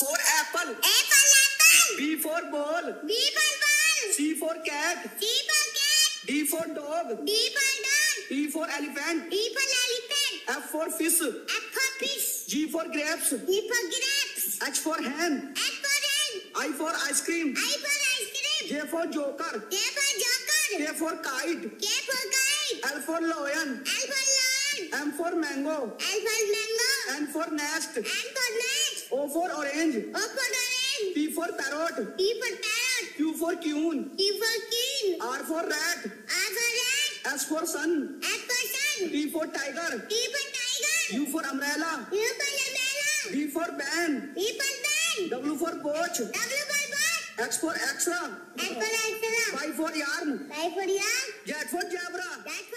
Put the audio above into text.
for apple. Apple, apple. B for ball. B for ball. C for cat. C for cat. D for dog. D for dog. E for elephant. E for elephant. F for fish. F for fish. G for grapes. G for grapes. H for hen. H for hen. I for ice cream. I for ice cream. J for joker. J for joker. K for kite. K for kite. L for lion. L for lion. M for mango. M for mango. N for nest. N for nest. O for orange. O for orange. P for parrot. P for parrot. Q for queen. Q for queen. R for rat. R for rat. S for sun. S for sun. T for tiger. T for tiger. U for umbrella. U for umbrella. B for band. B for band. W for watch. W for watch. X for extra. X for extra. Y for yarn. Y for yarn. Z for zebra.